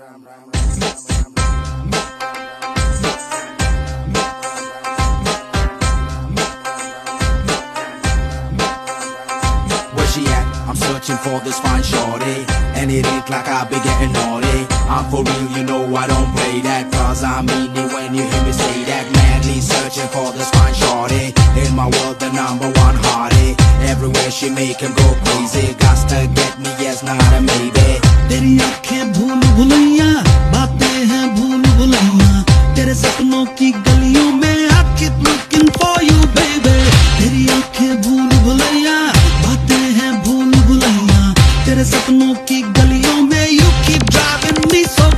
Where she at? I'm searching for this fine shorty, and it ain't like I be getting naughty. I'm for real, you know I don't play that, cause I mean it when you hear me say that. Madly searching for this fine shorty, in my world the #1 hottie. Everywhere she make him go crazy, got to get me, yes, not a maybe. Tere aankhein bhool bhulayya, baatein hain bhool bhulayya, tere sapno ki galiyon mein I keep looking for you, baby. Tere aankhein bhool bhulayya, baatein hain bhool bhulayya, tere sapno ki galiyon mein you keep driving me so.